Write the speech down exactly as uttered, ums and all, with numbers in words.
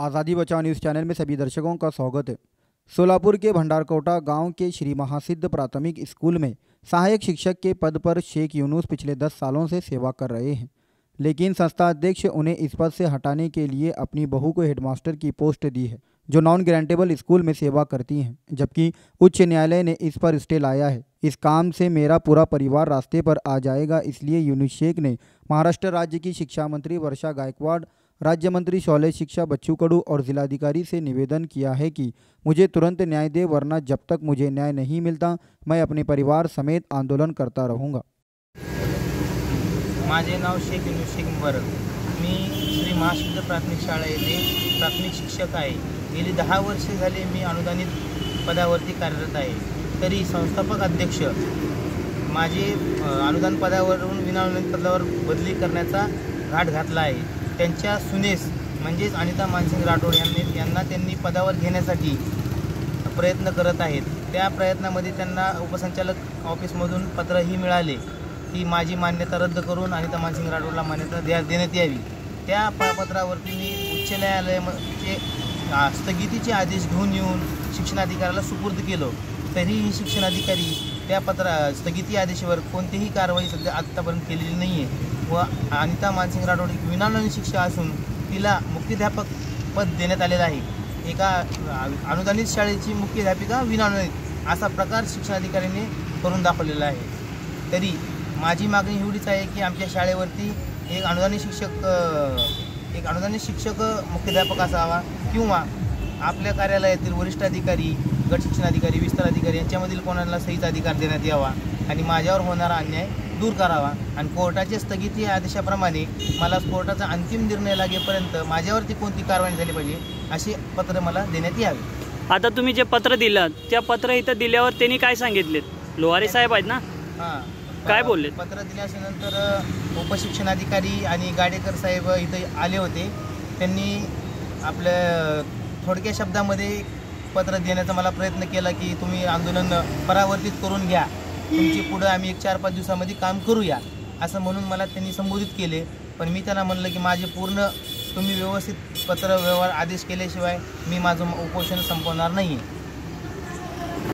आजादी बचाओ news channel में सभी दर्शकों का स्वागत है। सोलापुर के भंडारकोटा गांव के श्री महासिद्ध प्राथमिक स्कूल में सहायक शिक्षक के पद पर शेख यूनुस पिछले दस सालों से सेवा कर रहे हैं, लेकिन संस्था अध्यक्ष उन्हें इस पद से हटाने के लिए अपनी बहू को हेडमास्टर की पोस्ट दी है, जो नॉन ग्रांटेबल स्कूल में सेवा करती हैं, जबकि उच्च न्यायालय ने इस पर स्टे लाया है। इस काम से मेरा पूरा परिवार रास्ते पर आ जाएगा, इसलिए यूनुस शेख ने महाराष्ट्र राज्य की शिक्षा मंत्री वर्षा गायकवाड़, राज्य मंत्री शौले, शिक्षा बच्चू कड़ू और जिलाधिकारी से निवेदन किया है कि मुझे तुरंत न्याय दे, वरना जब तक मुझे न्याय नहीं मिलता मैं अपने परिवार समेत आंदोलन करता रहूँगा। माझे नाव शेख यूनुस शेख मुबारक। मी श्री महासिद्ध प्राथमिक शाळा येथे प्राथमिक शिक्षक आहे। गेली दहा वर्षे झाले मी अनुदानित पदावरती कार्यरत आहे। तरी संस्थापक अध्यक्ष माझे अनुदान पदावरून विनाअनुदान पदावर बदली करण्याचा घाट घातला आहे। त्यांच्या सुनेस म्हणजेच अनिता मानसिंह राठौड़ यांनी यांना त्यांनी पदावर घेण्यासाठी प्रयत्न करत आहेत। त्या प्रयत्नामध्ये त्यांना उपसंचालक ऑफिसमधून पत्रही मिळाले की माझी मान्यता रद्द करून अनिता मानसिंह राठौड़ला मान्यता द्या देण्यात यावी। त्या पत्रावरती मी उच्च न्यायालयाचे स्थगितीचे आदेश घेऊन येऊन शिक्षणाधिकाऱ्याला सुपूर्द केलं। तरीही शिक्षणाधिकारी त्या पत्रा स्थगिती आदेशावर कोणतीही कारवाई सध्या आत्तापर्यंत केलेली नाही आहे व अनिता मानसिंह राठौड़ ही विनामूल्य शिक्षा असून तिला मुख्याध्यापक पद देण्यात आलेलं आहे। एका अनुदानित शाळेची मुख्याध्यापिका विनामूल्य असा प्रकार शिक्षणाधिकाऱ्याने करून दाखवलेला आहे। तरी माझी मागणी एवढीच आहे की आमच्या शाळेवरती एक अनुदानित शिक्षक एक अनुदानित शिक्षक मुख्याध्यापक असावा किंवा आपल्या कार्यालयातील वरिष्ठ अधिकारी, गट शिक्षणाधिकारी, विस्तार अधिकारी यांच्यामधील कोणाला सहीचा अधिकार देण्यात यावा आणि माझ्यावर होणारा अन्याय दूर करावा आणि कोर्टाच्या स्थगिती आदेशाप्रमाणे मला कोर्टाचा अंतिम निर्णय लागेपर्यंत माझ्यावरती कोणती कारवाई झाली पाहिजे असे पत्र मला देण्यात यावे। आता तुम्ही जे पत्र दिलं त्या पत्र इथं दिल्यावर त्यांनी काय सांगितले? लोहारे साहेब आहेत ना, हां, काय बोलले? पत्र दिल्यानंतर उपशिक्षणाधिकारी आणि गाडीकर साहेब इथे आले होते। त्यांनी आपल्या थोडक्या शब्दामध्ये पत्र देण्याचा मला प्रयत्न केला की तुम्ही आंदोलन परावर्तित करून घ्या, तुमची पुढे आम्ही एक चार पाच दिवसामध्ये काम करूया असं म्हणून मला त्यांनी संबोधित केले। पण मी त्यांना म्हटलं की माझे पूर्ण तुम्ही व्यवस्थित पत्र व्यवहार आदेश केल्याशिवाय मी माझं उपोषण संपवणार नाही।